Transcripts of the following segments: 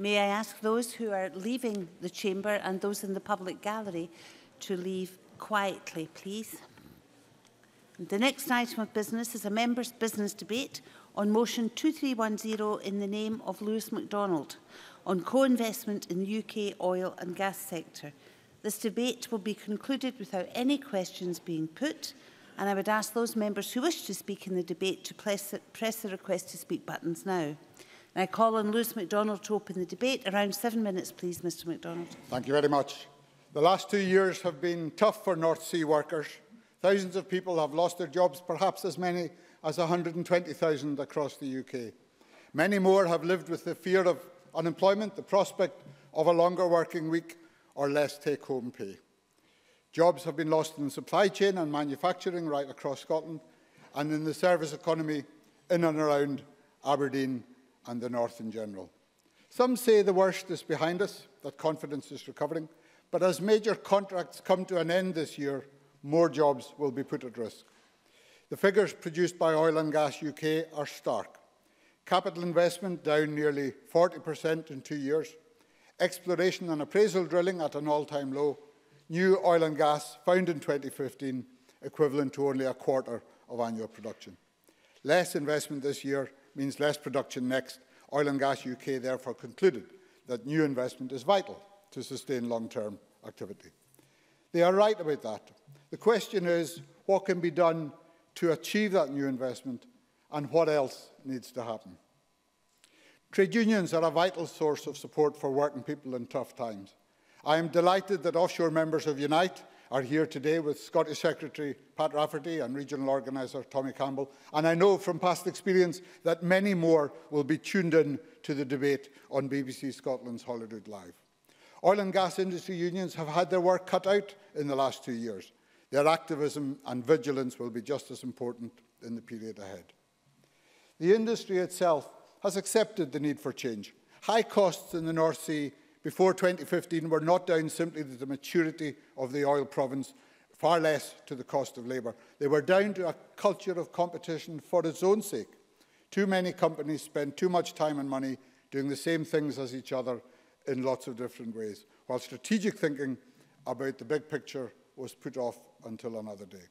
May I ask those who are leaving the chamber and those in the public gallery to leave quietly, please? The next item of business is a members' business debate on motion 2310 in the name of Lewis MacDonald on co-investment in the UK oil and gas sector. This debate will be concluded without any questions being put, and I would ask those members who wish to speak in the debate to press the request to speak buttons now. I call on Lewis MacDonald to open the debate. Around 7 minutes, please, Mr MacDonald. Thank you very much. The last 2 years have been tough for North Sea workers. Thousands of people have lost their jobs, perhaps as many as 120,000 across the UK. Many more have lived with the fear of unemployment, the prospect of a longer working week or less take-home pay. Jobs have been lost in the supply chain and manufacturing right across Scotland and in the service economy in and around Aberdeen and the North in general. Some say the worst is behind us, that confidence is recovering, but as major contracts come to an end this year, more jobs will be put at risk. The figures produced by Oil and Gas UK are stark. Capital investment down nearly 40% in 2 years, exploration and appraisal drilling at an all-time low, new oil and gas found in 2015 equivalent to only a quarter of annual production. Less investment this year means less production next. Oil and Gas UK therefore concluded that new investment is vital to sustain long-term activity. They are right about that. The question is, what can be done to achieve that new investment and what else needs to happen? Trade unions are a vital source of support for working people in tough times. I am delighted that offshore members of Unite are here today with Scottish Secretary Pat Rafferty and Regional Organiser Tommy Campbell, and I know from past experience that many more will be tuned in to the debate on BBC Scotland's Holyrood Live. Oil and gas industry unions have had their work cut out in the last 2 years. Their activism and vigilance will be just as important in the period ahead. The industry itself has accepted the need for change. High costs in the North Sea before 2015 were not down simply to the maturity of the oil province, far less to the cost of labour. They were down to a culture of competition for its own sake. Too many companies spend too much time and money doing the same things as each other in lots of different ways, while strategic thinking about the big picture was put off until another day.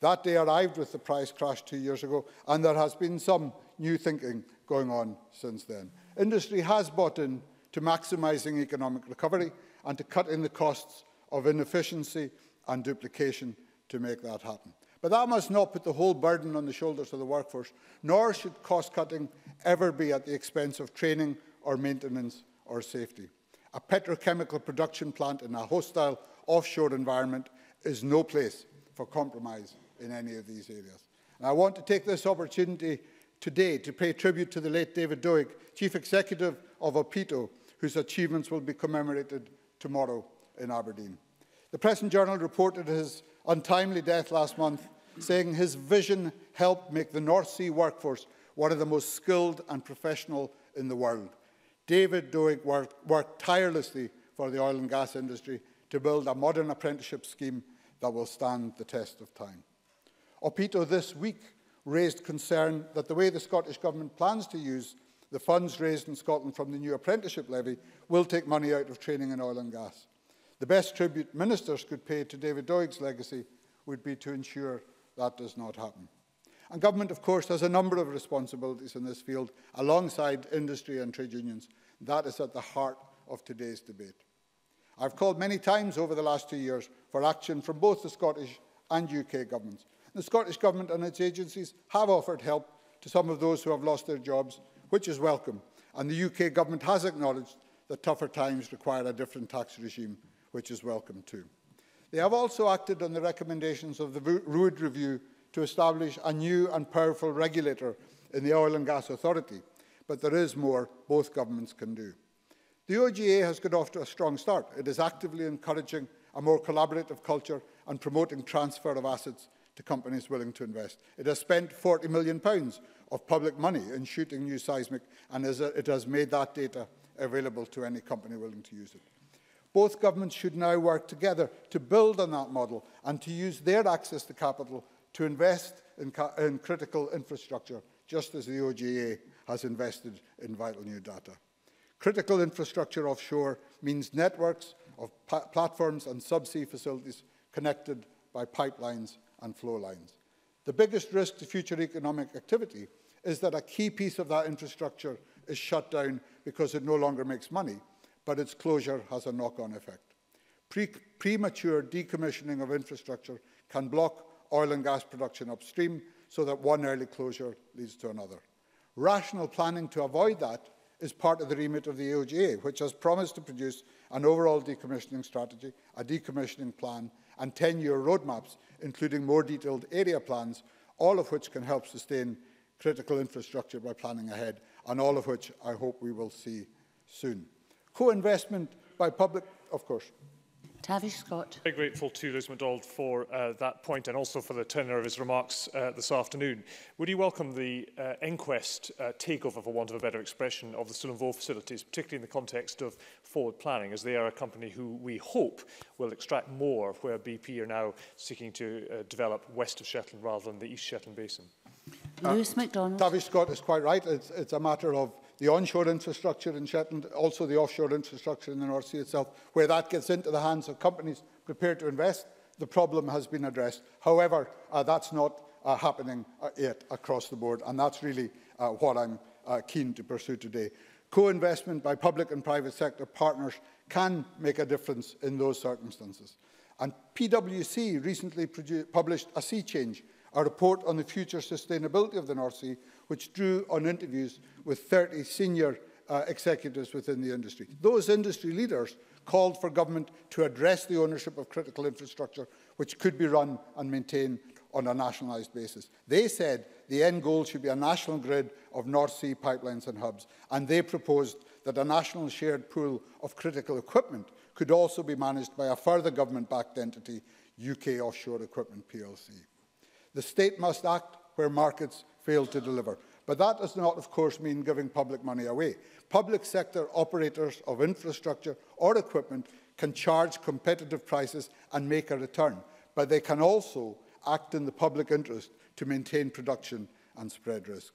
That day arrived with the price crash 2 years ago, and there has been some new thinking going on since then. Industry has bought in to maximising economic recovery and to cutting the costs of inefficiency and duplication to make that happen. But that must not put the whole burden on the shoulders of the workforce, nor should cost-cutting ever be at the expense of training or maintenance or safety. A petrochemical production plant in a hostile offshore environment is no place for compromise in any of these areas. And I want to take this opportunity today to pay tribute to the late David Doig, Chief Executive of Opito, whose achievements will be commemorated tomorrow in Aberdeen. The Press and Journal reported his untimely death last month, saying his vision helped make the North Sea workforce one of the most skilled and professional in the world. David Doig worked tirelessly for the oil and gas industry to build a modern apprenticeship scheme that will stand the test of time. Opito this week raised concern that the way the Scottish Government plans to use the funds raised in Scotland from the new apprenticeship levy will take money out of training in oil and gas. The best tribute ministers could pay to David Doig's legacy would be to ensure that does not happen. And government, of course, has a number of responsibilities in this field alongside industry and trade unions. That is at the heart of today's debate. I've called many times over the last 2 years for action from both the Scottish and UK governments. The Scottish Government and its agencies have offered help to some of those who have lost their jobs, which is welcome, and the UK Government has acknowledged that tougher times require a different tax regime, which is welcome too. They have also acted on the recommendations of the Wood review to establish a new and powerful regulator in the Oil and Gas Authority, but there is more both governments can do. The OGA has got off to a strong start. It is actively encouraging a more collaborative culture and promoting transfer of assets to companies willing to invest. It has spent £40 million of public money in shooting new seismic, and it has made that data available to any company willing to use it. Both governments should now work together to build on that model and to use their access to capital to invest in critical infrastructure, just as the OGA has invested in vital new data. Critical infrastructure offshore means networks of platforms and subsea facilities connected by pipelines and flow lines. The biggest risk to future economic activity is that a key piece of that infrastructure is shut down because it no longer makes money, but its closure has a knock-on effect. Premature decommissioning of infrastructure can block oil and gas production upstream so that one early closure leads to another. Rational planning to avoid that is part of the remit of the AOGA, which has promised to produce an overall decommissioning strategy, a decommissioning plan, and 10-year roadmaps, including more detailed area plans, all of which can help sustain critical infrastructure by planning ahead, and all of which I hope we will see soon. Co-investment by public... Of course. Tavish Scott. Very grateful to Lewis MacDonald for that point and also for the tenor of his remarks this afternoon. Would you welcome the Enquest takeover, for want of a better expression, of the Sullom Voe facilities, particularly in the context of forward planning, as they are a company who we hope will extract more of where BP are now seeking to develop west of Shetland rather than the East Shetland Basin? Lewis MacDonald. Tavish Scott is quite right. It's a matter of the onshore infrastructure in Shetland, also the offshore infrastructure in the North Sea itself, where that gets into the hands of companies prepared to invest. The problem has been addressed. However, that's not happening yet across the board, and that's really what I'm keen to pursue today. Co-investment by public and private sector partners can make a difference in those circumstances. And PwC recently published A Sea Change, a report on the future sustainability of the North Sea, which drew on interviews with 30 senior executives within the industry. Those industry leaders called for government to address the ownership of critical infrastructure, which could be run and maintained on a nationalised basis. They said the end goal should be a national grid of North Sea pipelines and hubs, and they proposed that a national shared pool of critical equipment could also be managed by a further government-backed entity, UK Offshore Equipment PLC. The state must act where markets fail to deliver. But that does not, of course, mean giving public money away. Public sector operators of infrastructure or equipment can charge competitive prices and make a return, but they can also act in the public interest to maintain production and spread risk.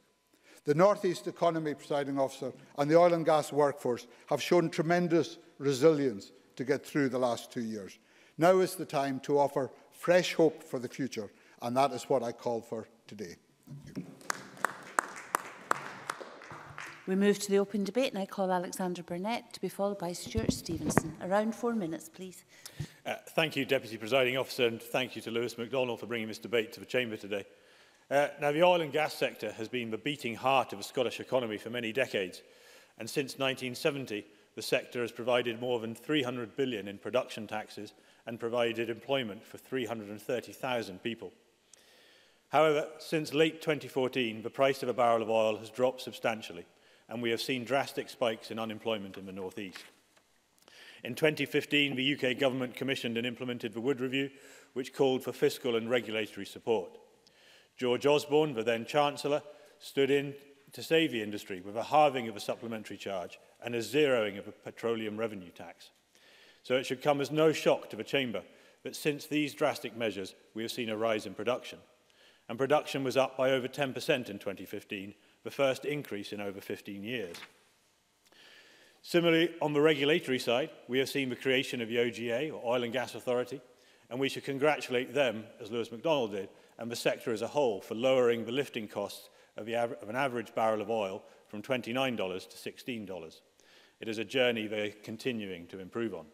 The North East economy, Presiding Officer, and the oil and gas workforce have shown tremendous resilience to get through the last 2 years. Now is the time to offer fresh hope for the future, and that is what I call for today. Thank you. We move to the open debate, and I call Alexander Burnett to be followed by Stuart Stevenson. Around 4 minutes, please. Thank you, Deputy Presiding Officer, and thank you to Lewis MacDonald for bringing this debate to the Chamber today. Now, the oil and gas sector has been the beating heart of the Scottish economy for many decades, and since 1970, the sector has provided more than £300 billion in production taxes and provided employment for 330,000 people. However, since late 2014, the price of a barrel of oil has dropped substantially, and we have seen drastic spikes in unemployment in the North East. In 2015, the UK government commissioned and implemented the Wood Review, which called for fiscal and regulatory support. George Osborne, the then Chancellor, stood in to save the industry with a halving of a supplementary charge and a zeroing of a petroleum revenue tax. So it should come as no shock to the Chamber that since these drastic measures we have seen a rise in production. And production was up by over 10% in 2015, the first increase in over 15 years. Similarly, on the regulatory side, we have seen the creation of the OGA, or Oil and Gas Authority, and we should congratulate them, as Lewis MacDonald did, and the sector as a whole for lowering the lifting costs of an average barrel of oil from $29 to $16. It is a journey they are continuing to improve on.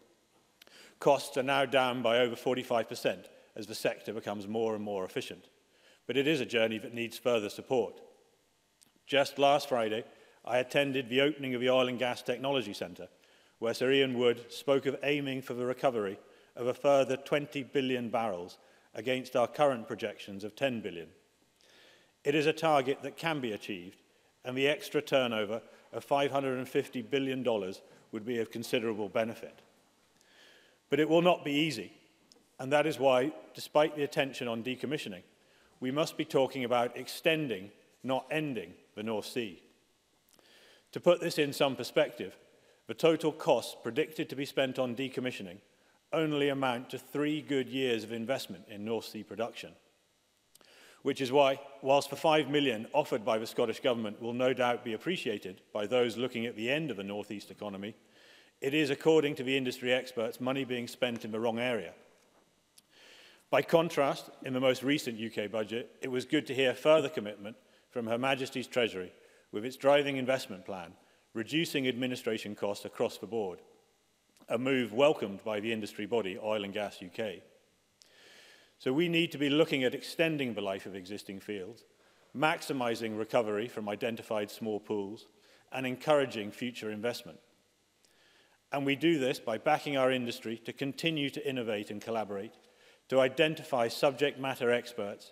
Costs are now down by over 45% as the sector becomes more and more efficient. But it is a journey that needs further support. Just last Friday, I attended the opening of the Oil and Gas Technology Centre, where Sir Ian Wood spoke of aiming for the recovery of a further 20 billion barrels against our current projections of 10 billion. It is a target that can be achieved, and the extra turnover of $550 billion would be of considerable benefit. But it will not be easy, and that is why, despite the attention on decommissioning, we must be talking about extending, not ending, the North Sea. To put this in some perspective, the total costs predicted to be spent on decommissioning only amount to 3 good years of investment in North Sea production. which is why, whilst the £5 million offered by the Scottish Government will no doubt be appreciated by those looking at the end of the North East economy, it is, according to the industry experts, money being spent in the wrong area. By contrast, in the most recent UK budget, it was good to hear further commitment from Her Majesty's Treasury with its driving investment plan, reducing administration costs across the board, a move welcomed by the industry body, Oil and Gas UK. So we need to be looking at extending the life of existing fields, maximising recovery from identified small pools, and encouraging future investment. And we do this by backing our industry to continue to innovate and collaborate, to identify subject matter experts,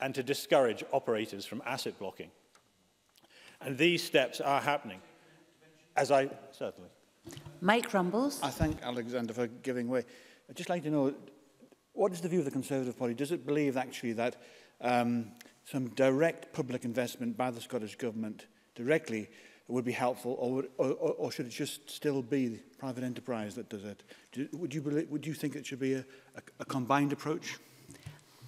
and to discourage operators from asset blocking. And these steps are happening. Certainly. Mike Rumbles. I thank Alexander for giving way. I'd just like to know, what is the view of the Conservative Party? Does it believe actually that some direct public investment by the Scottish Government directly would be helpful, or should it just still be private enterprise that does it? Would you think it should be a combined approach?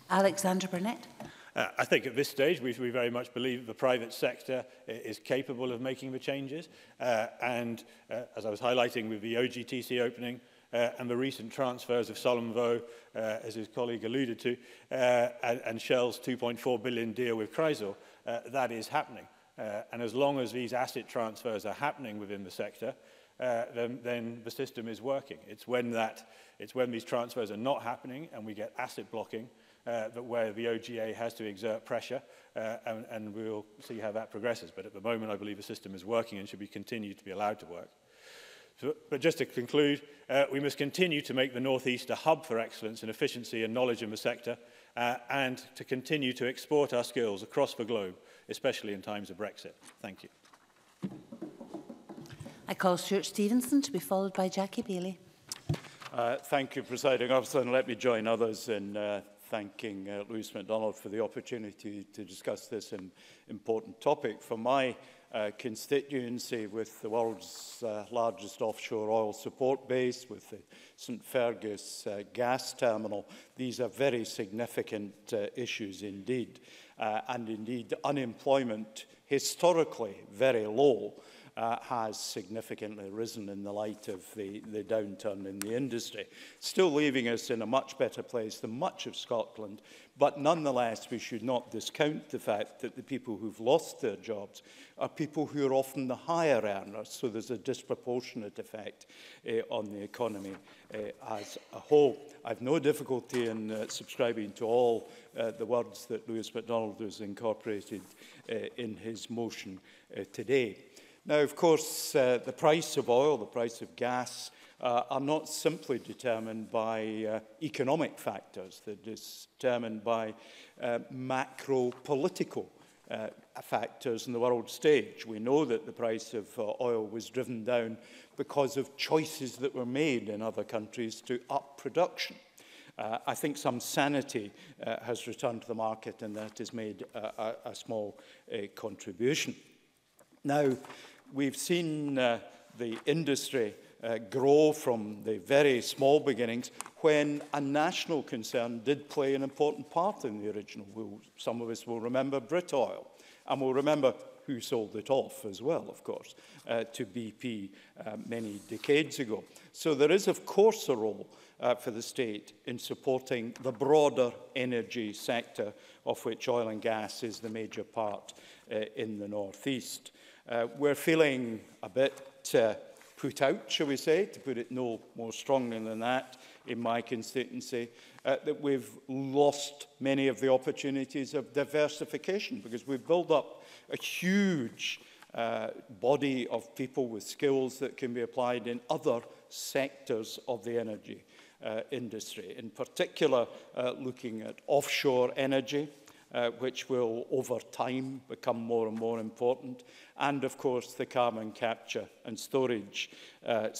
Alexander Burnett. I think at this stage we very much believe the private sector is capable of making the changes. As I was highlighting with the OGTC opening, and the recent transfers of Sullom Voe, as his colleague alluded to, and Shell's £2.4 billion deal with Chrysaor, that is happening. And as long as these asset transfers are happening within the sector, then the system is working. It's when these transfers are not happening and we get asset blocking, that where the OGA has to exert pressure, and we'll see how that progresses. But at the moment, I believe the system is working and should be continued to be allowed to work. So, but just to conclude, we must continue to make the North East a hub for excellence and efficiency and knowledge in the sector, and to continue to export our skills across the globe, especially in times of Brexit. Thank you. I call Stuart Stevenson to be followed by Jackie Bailey. Thank you, Presiding Officer, and let me join others in thanking Lewis MacDonald for the opportunity to discuss this important topic. For my constituency, with the world's largest offshore oil support base, with the St Fergus gas terminal, these are very significant issues indeed. And indeed, unemployment, historically very low, has significantly risen in the light of the downturn in the industry, still leaving us in a much better place than much of Scotland. But nonetheless, we should not discount the fact that the people who've lost their jobs are people who are often the higher earners, so there's a disproportionate effect on the economy as a whole. I've no difficulty in subscribing to all the words that Lewis MacDonald has incorporated in his motion today. Now, of course, the price of oil, the price of gas, are not simply determined by economic factors. They're determined by macro-political factors in the world stage. We know that the price of oil was driven down because of choices that were made in other countries to up production. I think some sanity has returned to the market, and that has made a small contribution. Now, we've seen the industry grow from the very small beginnings when a national concern did play an important part in the original. Some of us will remember Britoil, and we'll remember who sold it off as well, of course, to BP many decades ago. So there is, of course, a role for the state in supporting the broader energy sector, of which oil and gas is the major part in the North East. We're feeling a bit put out, shall we say, to put it no more strongly than that, in my constituency, that we've lost many of the opportunities of diversification, because we've built up a huge body of people with skills that can be applied in other sectors of the energy industry, in particular looking at offshore energy, which will over time become more and more important, and of course the carbon capture and storage at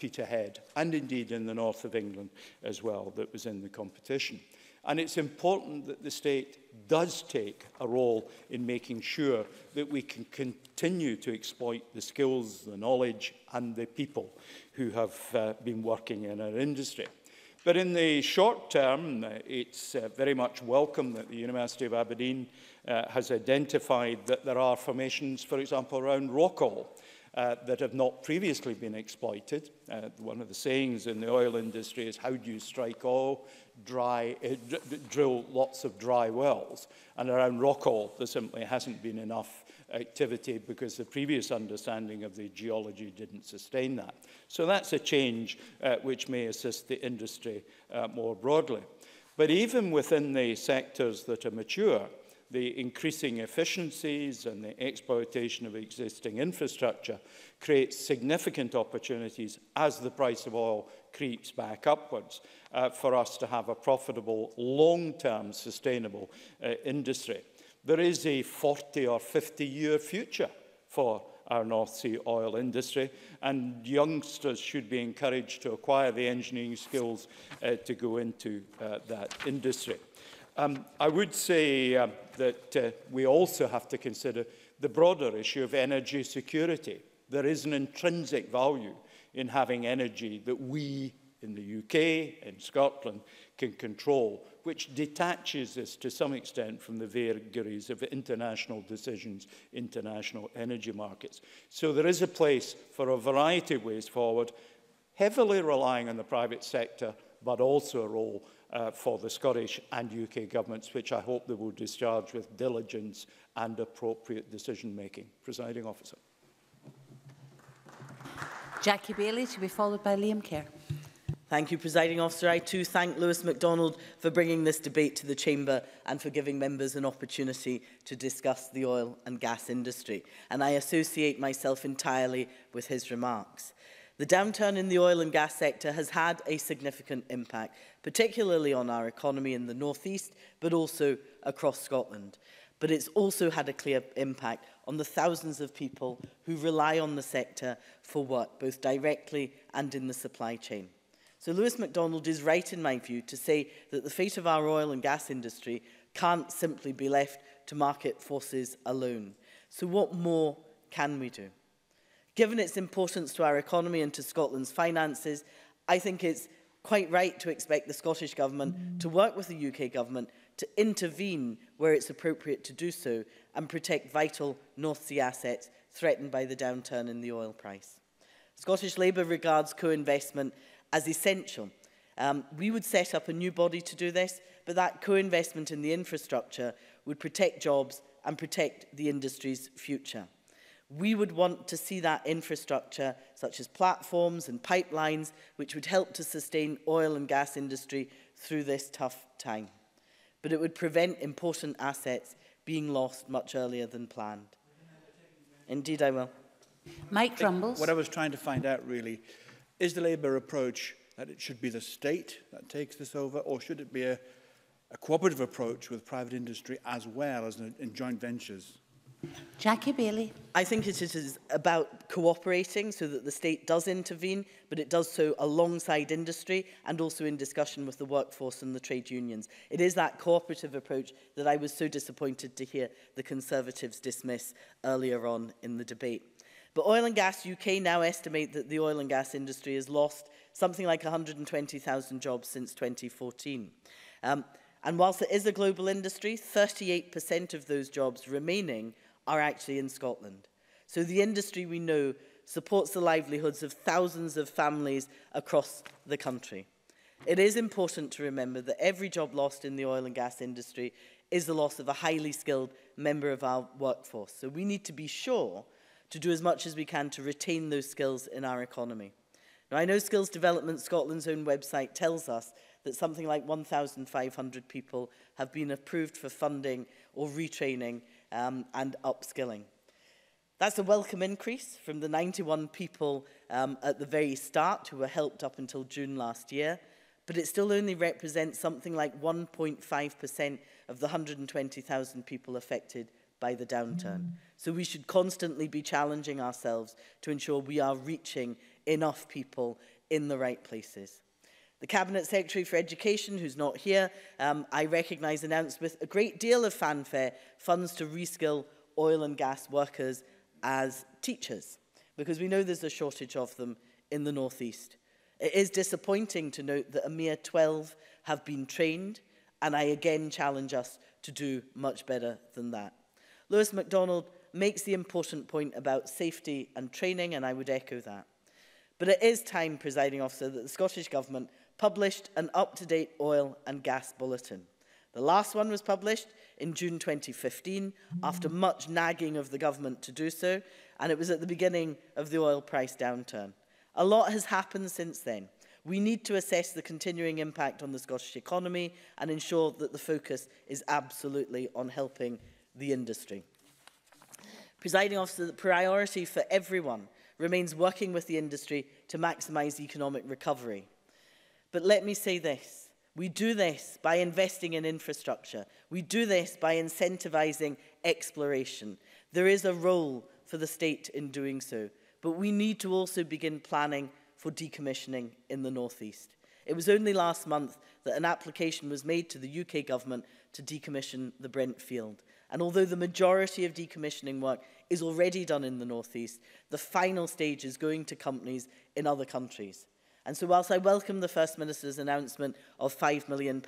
Peterhead, and indeed in the north of England as well, that was in the competition. And it's important that the state does take a role in making sure that we can continue to exploit the skills, the knowledge and the people who have been working in our industry. But in the short term, it's very much welcome that the University of Aberdeen has identified that there are formations, for example, around Rockall that have not previously been exploited. One of the sayings in the oil industry is, how do you strike oil? Drill lots of dry wells. And around Rockall, there simply hasn't been enough activity because the previous understanding of the geology didn't sustain that. So that's a change which may assist the industry more broadly. But even within the sectors that are mature, the increasing efficiencies and the exploitation of existing infrastructure creates significant opportunities as the price of oil creeps back upwards for us to have a profitable, long-term, sustainable industry. There is a 40 or 50-year future for our North Sea oil industry, and youngsters should be encouraged to acquire the engineering skills to go into that industry. I would say that we also have to consider the broader issue of energy security. There is an intrinsic value in having energy that we in the UK, in Scotland, can control, which detaches us to some extent from the vagaries of international decisions, international energy markets. So there is a place for a variety of ways forward, heavily relying on the private sector, but also a role for the Scottish and UK governments, which I hope they will discharge with diligence and appropriate decision-making. Presiding Officer. Jackie Bailey, to be followed by Liam Kerr. Thank you, Presiding Officer. I too thank Lewis MacDonald for bringing this debate to the Chamber and for giving members an opportunity to discuss the oil and gas industry. And I associate myself entirely with his remarks. The downturn in the oil and gas sector has had a significant impact, particularly on our economy in the North East, but also across Scotland. But it's also had a clear impact on the thousands of people who rely on the sector for work, both directly and in the supply chain. So Lewis MacDonald is right, in my view, to say that the fate of our oil and gas industry can't simply be left to market forces alone. So what more can we do? Given its importance to our economy and to Scotland's finances, I think it's quite right to expect the Scottish Government to work with the UK Government to intervene where it's appropriate to do so and protect vital North Sea assets threatened by the downturn in the oil price. Scottish Labour regards co-investment as essential. We would set up a new body to do this, but that co-investment in the infrastructure would protect jobs and protect the industry's future. We would want to see that infrastructure, such as platforms and pipelines, which would help to sustain oil and gas industry through this tough time. But it would prevent important assets being lost much earlier than planned. Indeed, I will. Mike Rumbles. What I was trying to find out, really, is the Labour approach that it should be the state that takes this over, or should it be a cooperative approach with private industry as well as in joint ventures? Jackie Bailey. I think it is about cooperating so that the state does intervene, but it does so alongside industry and also in discussion with the workforce and the trade unions. It is that cooperative approach that I was so disappointed to hear the Conservatives dismiss earlier on in the debate. But Oil and Gas UK now estimate that the oil and gas industry has lost something like 120,000 jobs since 2014. And whilst it is a global industry, 38% of those jobs remaining are actually in Scotland. So the industry, we know, supports the livelihoods of thousands of families across the country. It is important to remember that every job lost in the oil and gas industry is the loss of a highly skilled member of our workforce. So we need to be sure to do as much as we can to retain those skills in our economy. Now, I know Skills Development Scotland's own website tells us that something like 1,500 people have been approved for funding or retraining and upskilling. That's a welcome increase from the 91 people at the very start who were helped up until June last year, but it still only represents something like 1.5% of the 120,000 people affected by the downturn. So we should constantly be challenging ourselves to ensure we are reaching enough people in the right places. The Cabinet Secretary for Education, who's not here, I recognise, announced with a great deal of fanfare funds to reskill oil and gas workers as teachers, because we know there's a shortage of them in the North East. It is disappointing to note that a mere 12 have been trained, and I again challenge us to do much better than that. Lewis MacDonald makes the important point about safety and training, and I would echo that. But it is time, Presiding Officer, that the Scottish Government published an up-to-date oil and gas bulletin. The last one was published in June 2015, after much nagging of the government to do so, and it was at the beginning of the oil price downturn. A lot has happened since then. We need to assess the continuing impact on the Scottish economy and ensure that the focus is absolutely on helping the industry. Presiding Officer, the priority for everyone remains working with the industry to maximise economic recovery. But let me say this. We do this by investing in infrastructure. We do this by incentivising exploration. There is a role for the state in doing so, but we need to also begin planning for decommissioning in the North East. It was only last month that an application was made to the UK government to decommission the Brent field. And although the majority of decommissioning work is already done in the North East, the final stage is going to companies in other countries. And so whilst I welcome the First Minister's announcement of £5 million,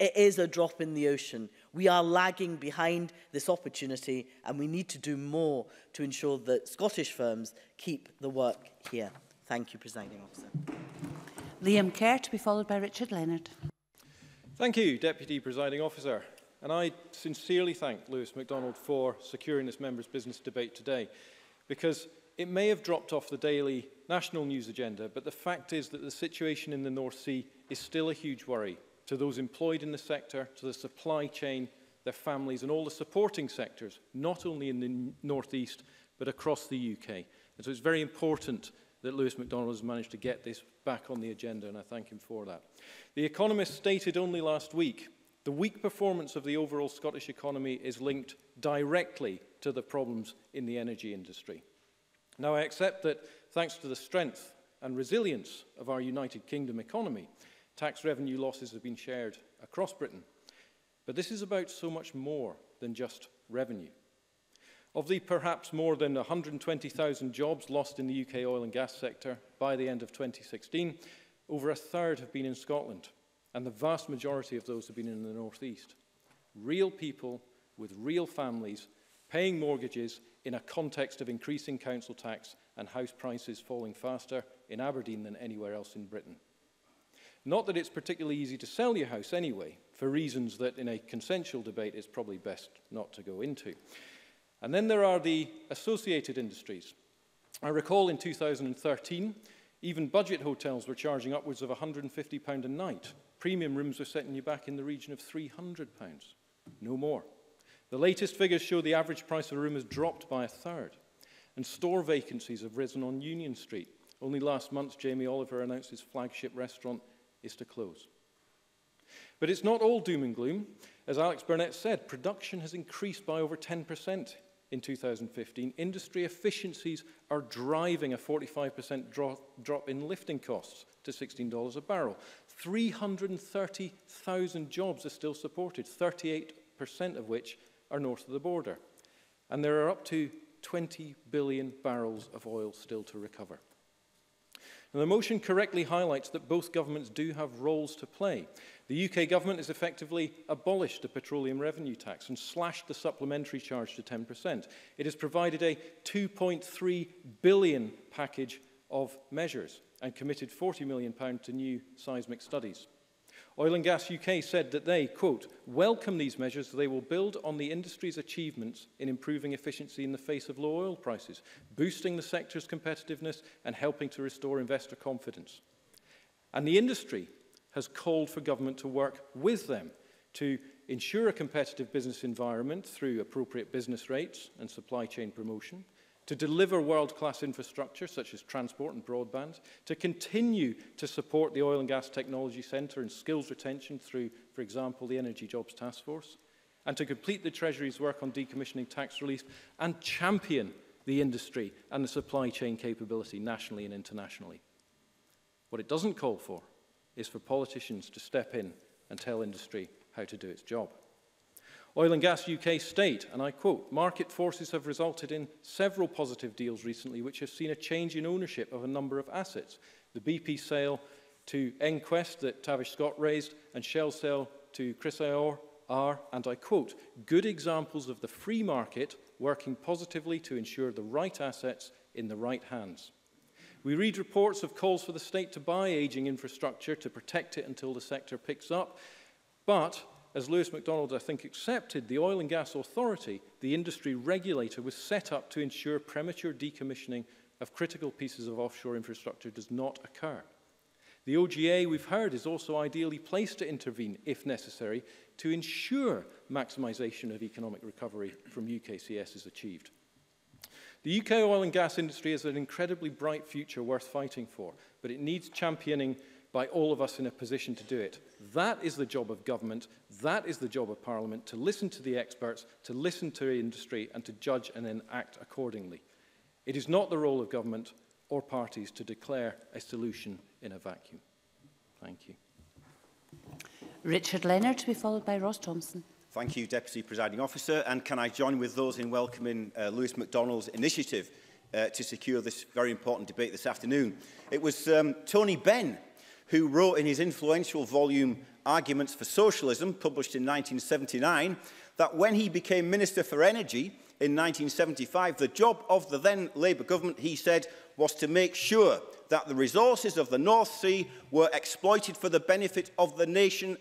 it is a drop in the ocean. We are lagging behind this opportunity, and we need to do more to ensure that Scottish firms keep the work here. Thank you, Presiding Officer. Liam Kerr, to be followed by Richard Leonard. Thank you, Deputy Presiding Officer. And I sincerely thank Lewis MacDonald for securing this Members' Business debate today, because it may have dropped off the daily national news agenda, but the fact is that the situation in the North Sea is still a huge worry to those employed in the sector, to the supply chain, their families and all the supporting sectors, not only in the North East, but across the UK. And so it's very important that Lewis MacDonald has managed to get this back on the agenda, and I thank him for that. The Economist stated only last week, the weak performance of the overall Scottish economy is linked directly to the problems in the energy industry. Now, I accept that thanks to the strength and resilience of our United Kingdom economy, tax revenue losses have been shared across Britain. But this is about so much more than just revenue. Of the perhaps more than 120,000 jobs lost in the UK oil and gas sector by the end of 2016, over a third have been in Scotland, and the vast majority of those have been in the North East. Real people with real families paying mortgages in a context of increasing council tax and house prices falling faster in Aberdeen than anywhere else in Britain. Not that it's particularly easy to sell your house anyway, for reasons that in a consensual debate it's probably best not to go into. And then there are the associated industries. I recall in 2013, even budget hotels were charging upwards of £150 a night. Premium rooms were setting you back in the region of £300, no more. The latest figures show the average price of a room has dropped by a third, and store vacancies have risen on Union Street. Only last month, Jamie Oliver announced his flagship restaurant is to close. But it's not all doom and gloom. As Alex Burnett said, production has increased by over 10% in 2015. Industry efficiencies are driving a 45% drop in lifting costs to $16 a barrel. 330,000 jobs are still supported, 38% of which are north of the border. And there are up to 20 billion barrels of oil still to recover. Now, the motion correctly highlights that both governments do have roles to play. The UK government has effectively abolished the petroleum revenue tax and slashed the supplementary charge to 10%. It has provided a £2.3 billion package of measures and committed £40 million to new seismic studies. Oil and Gas UK said that they, quote, welcome these measures, so they will build on the industry's achievements in improving efficiency in the face of low oil prices, boosting the sector's competitiveness and helping to restore investor confidence. And the industry has called for government to work with them to ensure a competitive business environment through appropriate business rates and supply chain promotion, to deliver world-class infrastructure such as transport and broadband, to continue to support the Oil and Gas Technology Centre and skills retention through, for example, the Energy Jobs Task Force, and to complete the Treasury's work on decommissioning tax relief and champion the industry and the supply chain capability nationally and internationally. What it doesn't call for is for politicians to step in and tell industry how to do its job. Oil and Gas UK state, and I quote, market forces have resulted in several positive deals recently which have seen a change in ownership of a number of assets. The BP sale to Enquest that Tavish Scott raised and Shell sale to Chris Aor are, and I quote, good examples of the free market working positively to ensure the right assets in the right hands. We read reports of calls for the state to buy ageing infrastructure to protect it until the sector picks up, but as Lewis MacDonald, I think, accepted, the Oil and Gas Authority, the industry regulator, was set up to ensure premature decommissioning of critical pieces of offshore infrastructure does not occur. The OGA, we've heard, is also ideally placed to intervene, if necessary, to ensure maximisation of economic recovery from UKCS is achieved. The UK oil and gas industry has an incredibly bright future worth fighting for, but it needs championing by all of us in a position to do it. That is the job of government, that is the job of Parliament, to listen to the experts, to listen to industry, and to judge and then act accordingly. It is not the role of government or parties to declare a solution in a vacuum. Thank you. Richard Leonard, to be followed by Ross Thomson. Thank you, Deputy Presiding Officer, and can I join with those in welcoming Lewis MacDonald's initiative to secure this very important debate this afternoon. It was Tony Benn who wrote in his influential volume Arguments for Socialism, published in 1979, that when he became Minister for Energy in 1975, the job of the then Labour government, he said, was to make sure that the resources of the North Sea were exploited for the benefit of the nation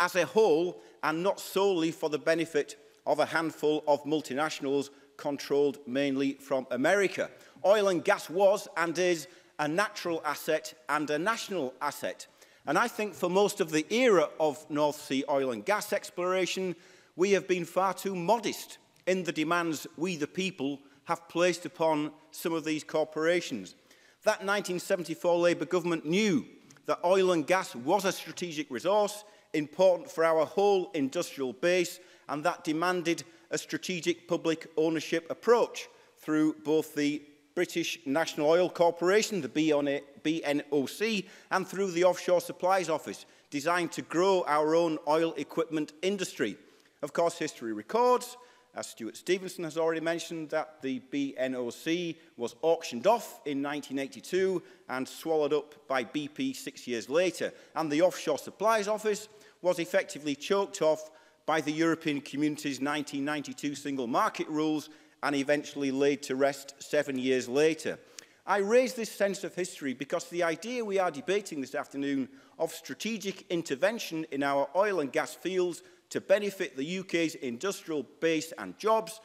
as a whole and not solely for the benefit of a handful of multinationals controlled mainly from America. Oil and gas was and is a natural asset and a national asset. And I think for most of the era of North Sea oil and gas exploration, we have been far too modest in the demands we, the people, have placed upon some of these corporations. That 1974 Labour government knew that oil and gas was a strategic resource, important for our whole industrial base, and that demanded a strategic public ownership approach through both the British National Oil Corporation, the BNOC, and through the Offshore Supplies Office, designed to grow our own oil equipment industry. Of course, history records, as Stuart Stevenson has already mentioned, that the BNOC was auctioned off in 1982 and swallowed up by BP 6 years later, and the Offshore Supplies Office was effectively choked off by the European Community's 1992 single market rules and eventually laid to rest 7 years later. I raise this sense of history because the idea we are debating this afternoon of strategic intervention in our oil and gas fields to benefit the UK's industrial base and jobs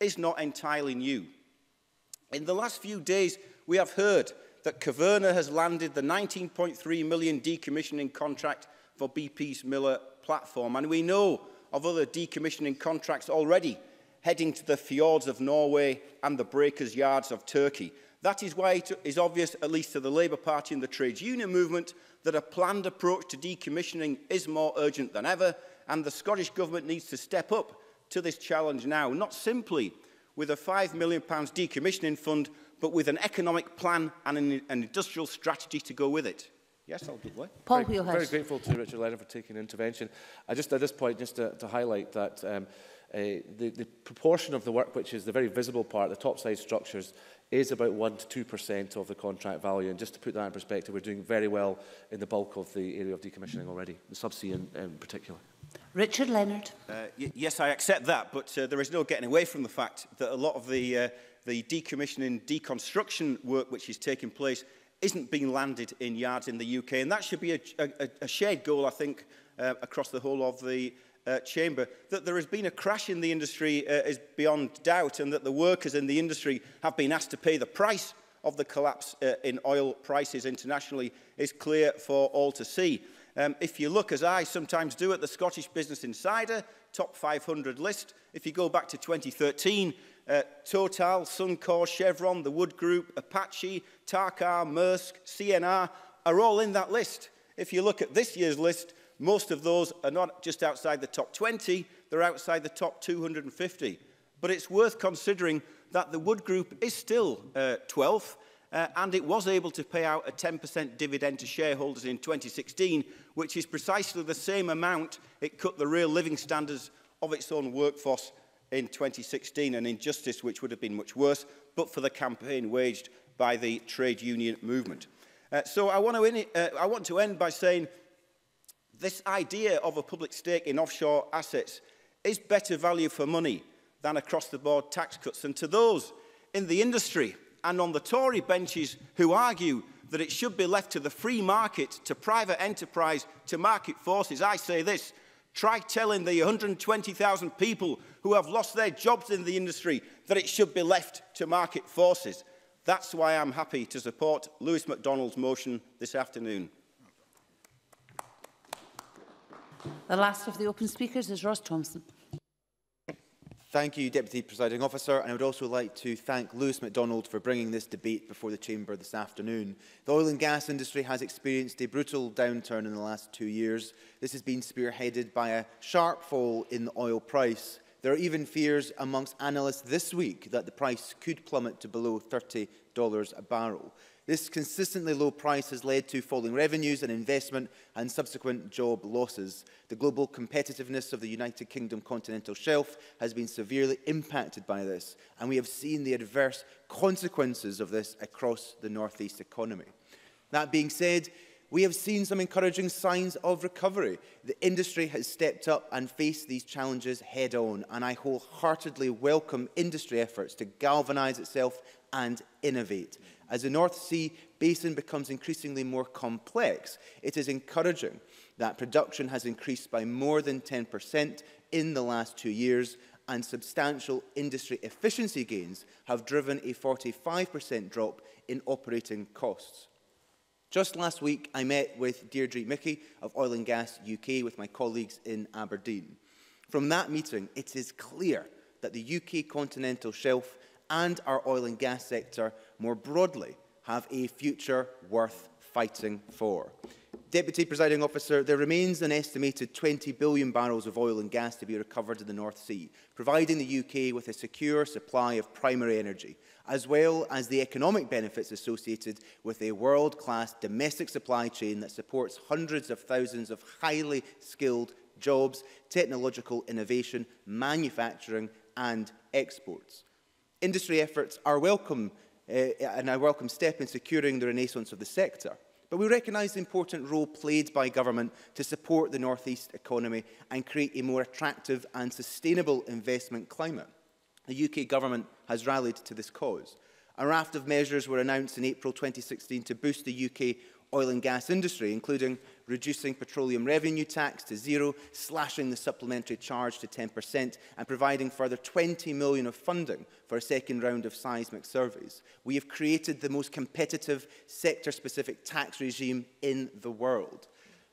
is not entirely new. In the last few days, we have heard that Caverna has landed the £19.3 million decommissioning contract for BP's Miller platform, and we know of other decommissioning contracts already heading to the fjords of Norway and the breakers' yards of Turkey. That is why it is obvious, at least to the Labour Party and the trades union movement, that a planned approach to decommissioning is more urgent than ever, and the Scottish Government needs to step up to this challenge now, not simply with a £5 million decommissioning fund, but with an economic plan and an industrial strategy to go with it. Yes, I'll give way. Paul Wheelhouse. Very grateful to Richard Leonard for taking intervention. I just, at this point, just to highlight that the proportion of the work, which is the very visible part, the topside structures, is about 1% to 2% of the contract value. And just to put that in perspective, we're doing very well in the bulk of the area of decommissioning already, the subsea in particular. Richard Leonard. Yes, I accept that, but there is no getting away from the fact that a lot of the decommissioning, deconstruction work which is taking place isn't being landed in yards in the UK. And that should be a shared goal, I think, across the whole of the chamber. That there has been a crash in the industry is beyond doubt, and that the workers in the industry have been asked to pay the price of the collapse in oil prices internationally is clear for all to see. If you look, as I sometimes do, at the Scottish Business Insider top 500 list, if you go back to 2013, Total, Suncor, Chevron, the Wood Group, Apache, Tarkar, Maersk, CNR are all in that list. If you look at this year's list, most of those are not just outside the top 20, they're outside the top 250. But it's worth considering that the Wood Group is still 12th, and it was able to pay out a 10% dividend to shareholders in 2016, which is precisely the same amount it cut the real living standards of its own workforce in 2016, an injustice which would have been much worse but for the campaign waged by the trade union movement. So I want to end by saying this idea of a public stake in offshore assets is better value for money than across-the-board tax cuts. And to those in the industry and on the Tory benches who argue that it should be left to the free market, to private enterprise, to market forces, I say this: try telling the 120,000 people who have lost their jobs in the industry that it should be left to market forces. That's why I'm happy to support Lewis MacDonald's motion this afternoon. The last of the open speakers is Ross Thomson. Thank you, Deputy Presiding Officer, and I would also like to thank Lewis MacDonald for bringing this debate before the Chamber this afternoon. The oil and gas industry has experienced a brutal downturn in the last 2 years. This has been spearheaded by a sharp fall in the oil price. There are even fears amongst analysts this week that the price could plummet to below $30 a barrel. This consistently low price has led to falling revenues and investment and subsequent job losses. The global competitiveness of the United Kingdom continental shelf has been severely impacted by this, and we have seen the adverse consequences of this across the North East economy. That being said, we have seen some encouraging signs of recovery. The industry has stepped up and faced these challenges head on, and I wholeheartedly welcome industry efforts to galvanise itself and innovate. As the North Sea basin becomes increasingly more complex, it is encouraging that production has increased by more than 10% in the last 2 years, and substantial industry efficiency gains have driven a 45% drop in operating costs. Just last week, I met with Deirdre Mickey of Oil and Gas UK with my colleagues in Aberdeen. From that meeting, it is clear that the UK continental shelf and our oil and gas sector more broadly have a future worth fighting for. Deputy Presiding Officer, there remains an estimated 20 billion barrels of oil and gas to be recovered in the North Sea, providing the UK with a secure supply of primary energy, as well as the economic benefits associated with a world-class domestic supply chain that supports hundreds of thousands of highly skilled jobs, technological innovation, manufacturing and exports. Industry efforts are welcome, and a welcome step in securing the renaissance of the sector. But we recognise the important role played by government to support the North East economy and create a more attractive and sustainable investment climate. The UK government has rallied to this cause. A raft of measures were announced in April 2016 to boost the UK oil and gas industry, including reducing petroleum revenue tax to zero, slashing the supplementary charge to 10%, and providing further 20 million of funding for a second round of seismic surveys. We have created the most competitive sector-specific tax regime in the world.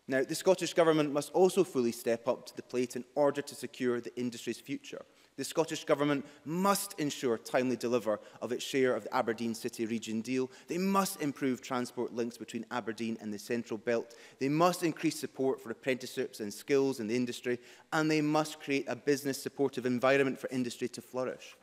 Now, the Scottish Government must also fully step up to the plate in order to secure the industry's future. The Scottish Government must ensure timely delivery of its share of the Aberdeen City Region deal. They must improve transport links between Aberdeen and the Central Belt. They must increase support for apprenticeships and skills in the industry. And they must create a business-supportive environment for industry to flourish.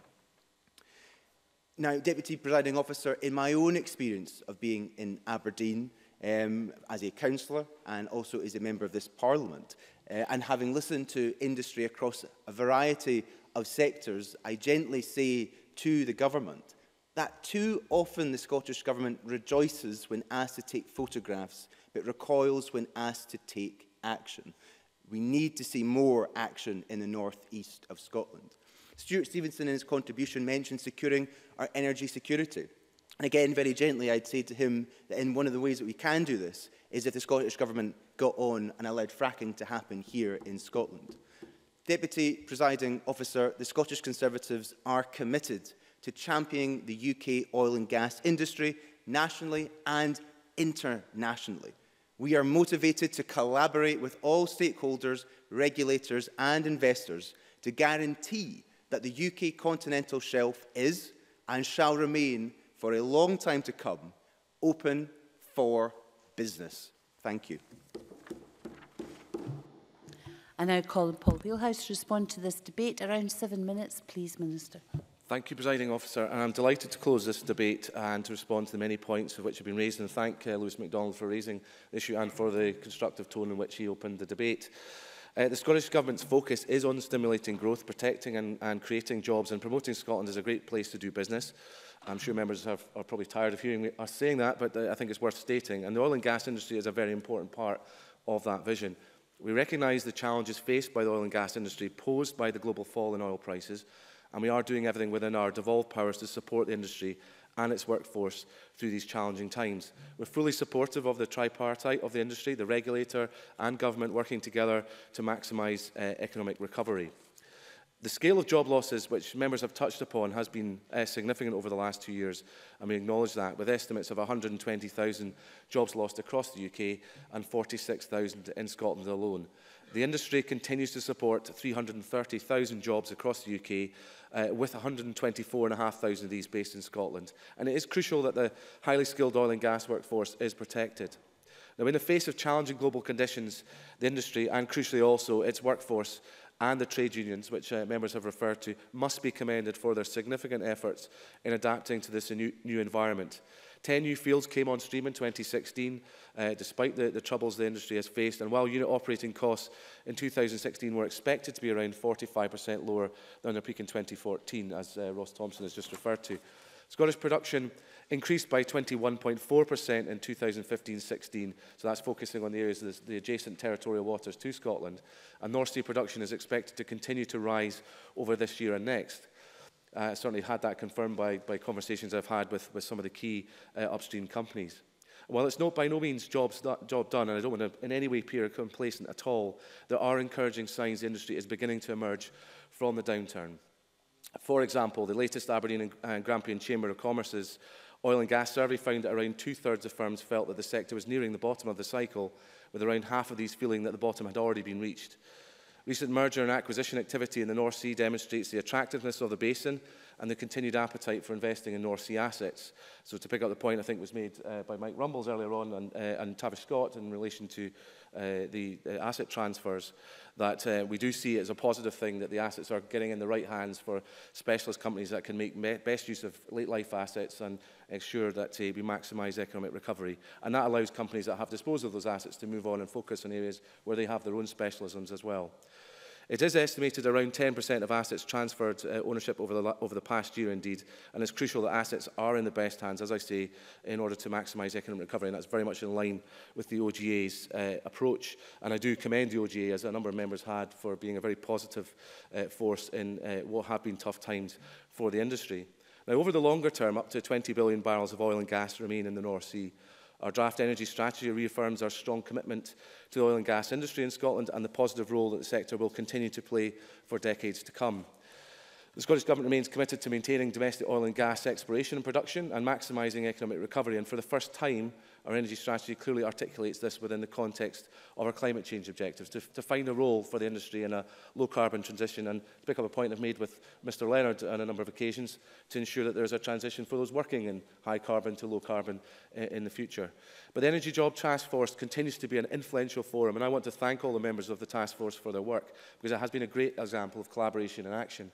Now, Deputy Presiding Officer, in my own experience of being in Aberdeen as a councillor and also as a member of this Parliament, and having listened to industry across a variety of sectors, I gently say to the government that too often the Scottish Government rejoices when asked to take photographs, but recoils when asked to take action. We need to see more action in the north east of Scotland. Stuart Stevenson in his contribution mentioned securing our energy security. And again, very gently, I'd say to him that in one of the ways that we can do this is if the Scottish Government got on and allowed fracking to happen here in Scotland. Deputy Presiding Officer, the Scottish Conservatives are committed to championing the UK oil and gas industry nationally and internationally. We are motivated to collaborate with all stakeholders, regulators and investors to guarantee that the UK continental shelf is and shall remain for a long time to come open for business. Thank you. I now call on Paul Wheelhouse to respond to this debate. Around 7 minutes, please, Minister. Thank you, Presiding Officer. And I'm delighted to close this debate and to respond to the many points of which have been raised, and thank Lewis MacDonald for raising the issue and for the constructive tone in which he opened the debate. The Scottish Government's focus is on stimulating growth, protecting and creating jobs, and promoting Scotland as a great place to do business. I'm sure members are probably tired of hearing us saying that, but I think it's worth stating. And the oil and gas industry is a very important part of that vision. We recognise the challenges faced by the oil and gas industry posed by the global fall in oil prices, and we are doing everything within our devolved powers to support the industry and its workforce through these challenging times. We're fully supportive of the tripartite of the industry, the regulator and government working together to maximise economic recovery. The scale of job losses, which members have touched upon, has been significant over the last 2 years, and we acknowledge that, with estimates of 120,000 jobs lost across the UK and 46,000 in Scotland alone. The industry continues to support 330,000 jobs across the UK, with 124,500 of these based in Scotland. And it is crucial that the highly skilled oil and gas workforce is protected. Now, in the face of challenging global conditions, the industry, and crucially also its workforce, and the trade unions, which members have referred to, must be commended for their significant efforts in adapting to this new environment. 10 new fields came on stream in 2016, despite the troubles the industry has faced, and while unit operating costs in 2016 were expected to be around 45% lower than their peak in 2014, as Ross Thomson has just referred to. Scottish production increased by 21.4% in 2015-16, so that's focusing on the areas of the adjacent territorial waters to Scotland, and North Sea production is expected to continue to rise over this year and next. I certainly had that confirmed by conversations I've had with some of the key upstream companies. While it's not by no means job done, and I don't want to in any way appear complacent at all, there are encouraging signs the industry is beginning to emerge from the downturn. For example, the latest Aberdeen and Grampian Chamber of Commerce's oil and gas survey found that around two-thirds of firms felt that the sector was nearing the bottom of the cycle, with around half of these feeling that the bottom had already been reached. Recent merger and acquisition activity in the North Sea demonstrates the attractiveness of the basin and the continued appetite for investing in North Sea assets. So to pick up the point I think was made by Mike Rumbles earlier on and Tavish Scott in relation to the asset transfers, that we do see it as a positive thing that the assets are getting in the right hands for specialist companies that can make best use of late life assets and ensure that we maximise economic recovery. And that allows companies that have disposed of those assets to move on and focus on areas where they have their own specialisms as well. It is estimated around 10% of assets transferred ownership over the past year indeed, and it's crucial that assets are in the best hands, as I say, in order to maximise economic recovery, and that's very much in line with the OGA's approach. And I do commend the OGA, as a number of members had, for being a very positive force in what have been tough times for the industry. Now, over the longer term, up to 20 billion barrels of oil and gas remain in the North Sea. Our draft energy strategy reaffirms our strong commitment to the oil and gas industry in Scotland and the positive role that the sector will continue to play for decades to come. The Scottish Government remains committed to maintaining domestic oil and gas exploration and production and maximising economic recovery. And for the first time, our energy strategy clearly articulates this within the context of our climate change objectives, to find a role for the industry in a low-carbon transition, and to pick up a point I've made with Mr Leonard on a number of occasions, to ensure that there is a transition for those working in high-carbon to low-carbon in the future. But the Energy Job Task Force continues to be an influential forum, and I want to thank all the members of the task force for their work, because it has been a great example of collaboration and action.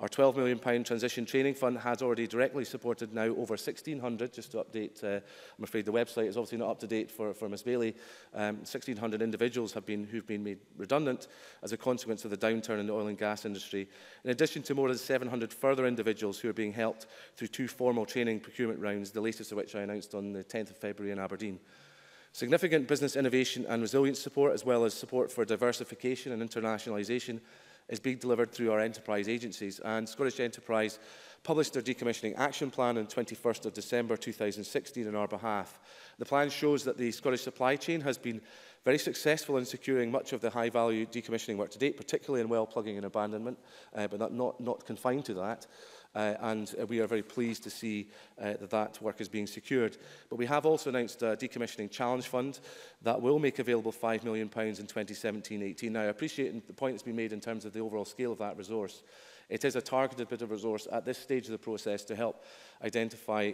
Our £12 million transition training fund has already directly supported now over 1,600, just to update, I'm afraid the website is obviously not up to date for Ms Bailey, 1,600 individuals who've been made redundant as a consequence of the downturn in the oil and gas industry, in addition to more than 700 further individuals who are being helped through two formal training procurement rounds, the latest of which I announced on the 10th of February in Aberdeen. Significant business innovation and resilience support, as well as support for diversification and internationalisation, is being delivered through our enterprise agencies, and Scottish Enterprise published their decommissioning action plan on 21st of December 2016 on our behalf. The plan shows that the Scottish supply chain has been very successful in securing much of the high-value decommissioning work to date, particularly in well plugging and abandonment, but not confined to that. And we are very pleased to see that work is being secured. But we have also announced a decommissioning challenge fund that will make available £5 million in 2017-18. Now, I appreciate the point that's been made in terms of the overall scale of that resource. It is a targeted bit of resource at this stage of the process to help identify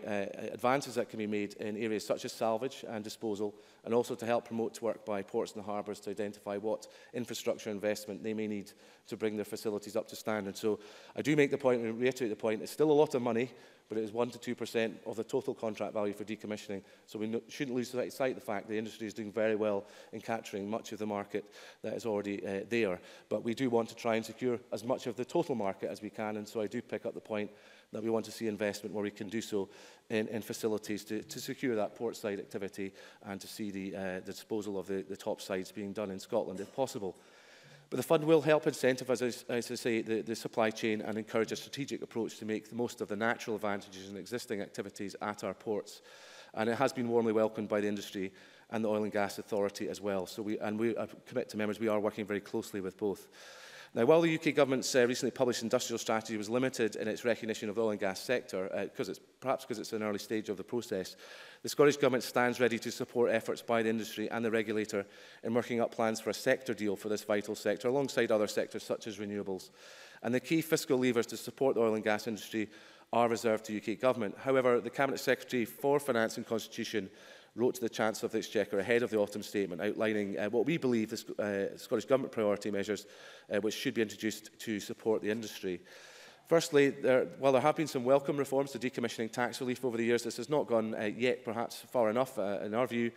advances that can be made in areas such as salvage and disposal, and also to help promote work by ports and harbours to identify what infrastructure investment they may need to bring their facilities up to standard. So I do make the point and reiterate the point, it's still a lot of money. but it is 1 to 2% of the total contract value for decommissioning. So we shouldn't lose sight of the fact the industry is doing very well in capturing much of the market that is already there. But we do want to try and secure as much of the total market as we can, and so I do pick up the point that we want to see investment where we can do so in facilities to secure that portside activity and to see the disposal of the top sides being done in Scotland if possible. But the fund will help incentivise, as I say, the supply chain and encourage a strategic approach to make the most of the natural advantages in existing activities at our ports. And it has been warmly welcomed by the industry and the Oil and Gas Authority as well. So I commit to members, we are working very closely with both. Now, while the UK government's recently published industrial strategy was limited in its recognition of the oil and gas sector, perhaps because it's an early stage of the process, the Scottish Government stands ready to support efforts by the industry and the regulator in working up plans for a sector deal for this vital sector, alongside other sectors such as renewables. And the key fiscal levers to support the oil and gas industry are reserved to UK Government. However, the Cabinet Secretary for Finance and Constitution wrote to the Chancellor of the Exchequer ahead of the autumn statement outlining what we believe the Scottish Government priority measures which should be introduced to support the industry. Firstly, while there have been some welcome reforms to decommissioning tax relief over the years, this has not gone yet perhaps far enough in our view,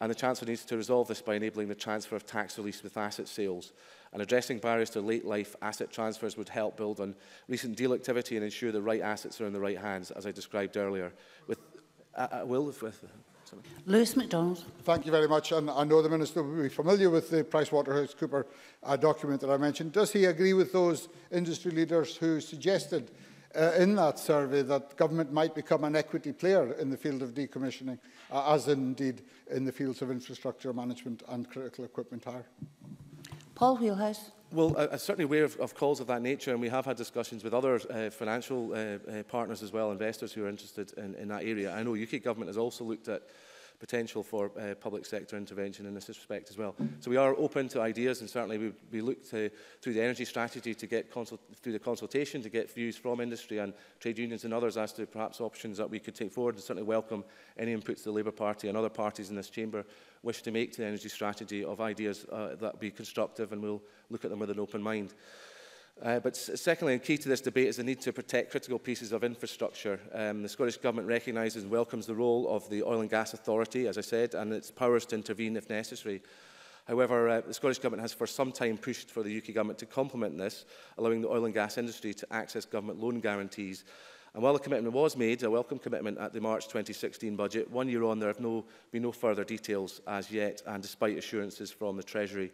and the Chancellor needs to resolve this by enabling the transfer of tax relief with asset sales. And addressing barriers to late-life asset transfers would help build on recent deal activity and ensure the right assets are in the right hands, as I described earlier. Lewis MacDonald. Thank you very much, and I know the Minister will be familiar with the PricewaterhouseCoopers document that I mentioned. Does he agree with those industry leaders who suggested in that survey that government might become an equity player in the field of decommissioning, as indeed in the fields of infrastructure management and critical equipment hire? Paul Wheelhouse. Well, I'm certainly aware of calls of that nature, and we have had discussions with other financial partners as well, investors who are interested in that area. I know UK Government has also looked at potential for public sector intervention in this respect as well. So we are open to ideas, and certainly we look to, through the energy strategy to get through the consultation to get views from industry and trade unions and others as to perhaps options that we could take forward, and certainly welcome any inputs the Labour Party and other parties in this chamber wish to make to the energy strategy of ideas that be constructive, and we'll look at them with an open mind. But secondly, and key to this debate, is the need to protect critical pieces of infrastructure. The Scottish Government recognises and welcomes the role of the Oil and Gas Authority, as I said, and its powers to intervene if necessary. However, the Scottish Government has for some time pushed for the UK Government to complement this, allowing the oil and gas industry to access government loan guarantees. And while the commitment was made, a welcome commitment at the March 2016 budget, 1 year on there have been no further details as yet, and despite assurances from the Treasury.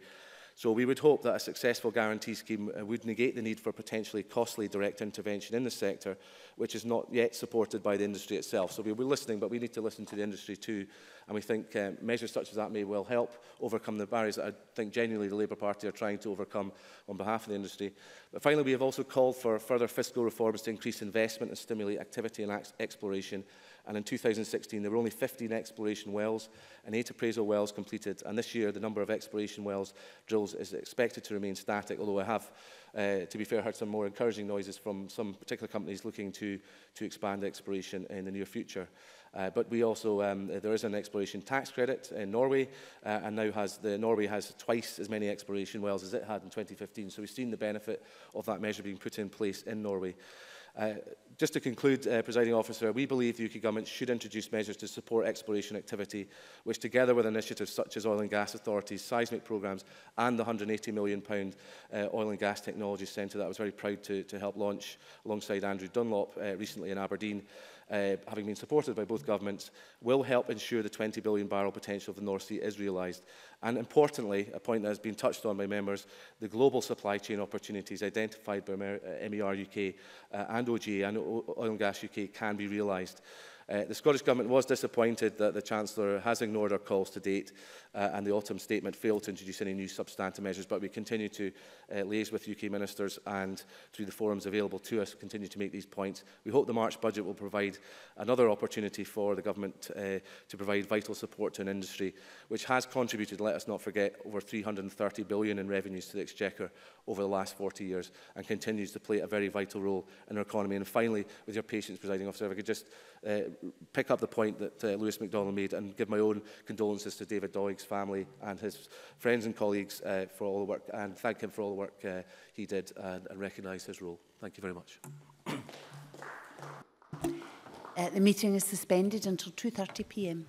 So we would hope that a successful guarantee scheme would negate the need for potentially costly direct intervention in the sector, which is not yet supported by the industry itself. So we'll be listening, but we need to listen to the industry too. And we think measures such as that may well help overcome the barriers that I think genuinely the Labour Party are trying to overcome on behalf of the industry. But finally, we have also called for further fiscal reforms to increase investment and stimulate activity and exploration. And in 2016, there were only 15 exploration wells and 8 appraisal wells completed. And this year, the number of exploration wells drills is expected to remain static, although I have, to be fair, heard some more encouraging noises from some particular companies looking to expand exploration in the near future. But we also, there is an exploration tax credit in Norway, and now Norway has twice as many exploration wells as it had in 2015. So we've seen the benefit of that measure being put in place in Norway. Just to conclude, Presiding Officer, we believe the UK Government should introduce measures to support exploration activity, which together with initiatives such as Oil and Gas Authorities, seismic programmes and the £180 million Oil and Gas Technology Centre that I was very proud to help launch alongside Andrew Dunlop recently in Aberdeen, having been supported by both governments, will help ensure the 20 billion barrel potential of the North Sea is realised. And importantly, a point that has been touched on by members, the global supply chain opportunities identified by MER UK and OGA and Oil and Gas UK can be realised. The Scottish Government was disappointed that the Chancellor has ignored our calls to date and the autumn statement failed to introduce any new substantive measures, but we continue to liaise with UK ministers and through the forums available to us, continue to make these points. We hope the March budget will provide another opportunity for the Government to provide vital support to an industry which has contributed, let us not forget, over £330 billion in revenues to the Exchequer over the last 40 years and continues to play a very vital role in our economy. And finally, with your patience, Presiding Officer, if I could just pick up the point that Lewis MacDonald made and give my own condolences to David Doig's family and his friends and colleagues for all the work, and thank him for all the work he did and recognise his role. Thank you very much. The meeting is suspended until 2:30 p.m.